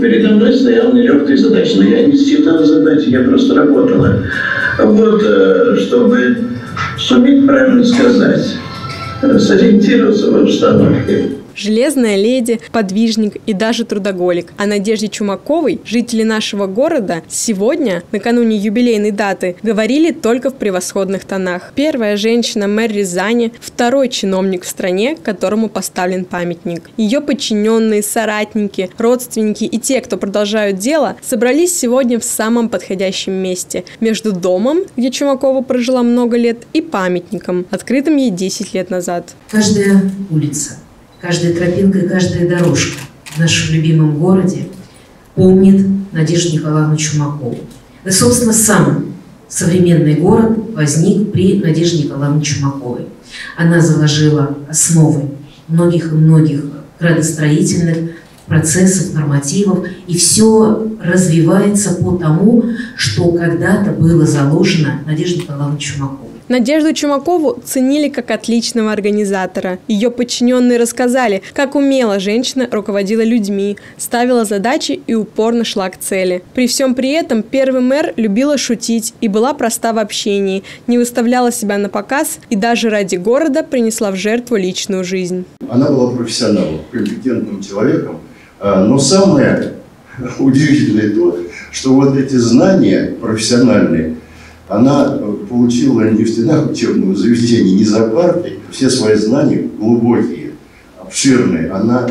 Передо мной стояла нелегкая задача, но я не считала задачи, я просто работала. Вот, чтобы суметь правильно сказать, сориентироваться в обстановке. Железная леди, подвижник и даже трудоголик. О Надежде Чумаковой жители нашего города сегодня, накануне юбилейной даты, говорили только в превосходных тонах. Первая женщина-мэр Рязани, второй чиновник в стране, которому поставлен памятник. Ее подчиненные, соратники, родственники и те, кто продолжают дело, собрались сегодня в самом подходящем месте. Между домом, где Чумакова прожила много лет, и памятником, открытым ей 10 лет назад. Каждая улица, каждая тропинка и каждая дорожка в нашем любимом городе помнит Надежду Николаевну Чумакову. Да, собственно, сам современный город возник при Надежде Николаевне Чумаковой. Она заложила основы многих и многих градостроительных процессов, нормативов, и все развивается по тому, что когда-то было заложено Надеждой Николаевной Чумаковой. Надежду Чумакову ценили как отличного организатора. Ее подчиненные рассказали, как умело женщина руководила людьми, ставила задачи и упорно шла к цели. При всем при этом первый мэр любила шутить и была проста в общении, не выставляла себя на показ и даже ради города принесла в жертву личную жизнь. Она была профессионалом, компетентным человеком, но самое удивительное то, что вот эти знания профессиональные она получила не в стенах учебного заведения, не за партой. Все свои знания глубокие, обширные, она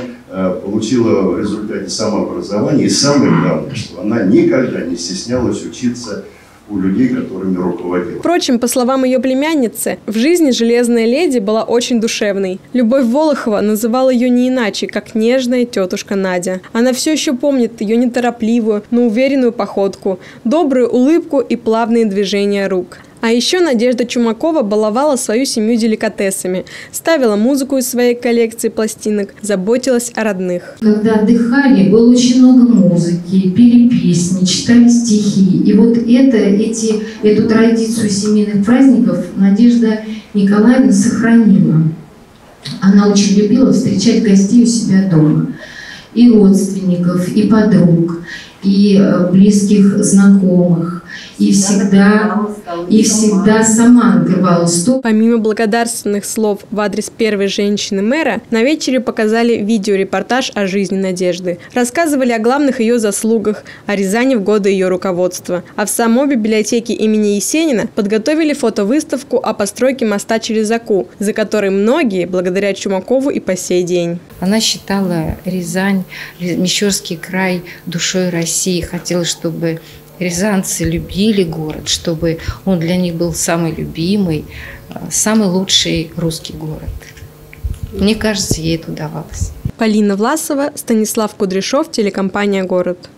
получила в результате самообразования. И самое главное, что она никогда не стеснялась учиться у людей, которыми руководила. Впрочем, по словам ее племянницы, в жизни железная леди была очень душевной. Любовь Волохова называла ее не иначе, как нежная тетушка Надя. Она все еще помнит ее неторопливую, но уверенную походку, добрую улыбку и плавные движения рук. А еще Надежда Чумакова баловала свою семью деликатесами, ставила музыку из своей коллекции пластинок, заботилась о родных. Когда отдыхали, было очень много музыки, пели песни, читали стихи. И вот эту традицию семейных праздников Надежда Николаевна сохранила. Она очень любила встречать гостей у себя дома, и родственников, и подруг, и близких знакомых. И всегда сама накрывала стол. Помимо благодарственных слов в адрес первой женщины-мэра, на вечере показали видеорепортаж о жизни Надежды. Рассказывали о главных ее заслугах, о Рязани в годы ее руководства. А в самой библиотеке имени Есенина подготовили фотовыставку о постройке моста Черезаку, за которой многие благодаря Чумакову и по сей день. Она считала Рязань, Мещерский край душой России. Хотела, чтобы рязанцы любили город, чтобы он для них был самый любимый, самый лучший русский город. Мне кажется, ей это удавалось. Полина Власова, Станислав Кудряшов, телекомпания «Город».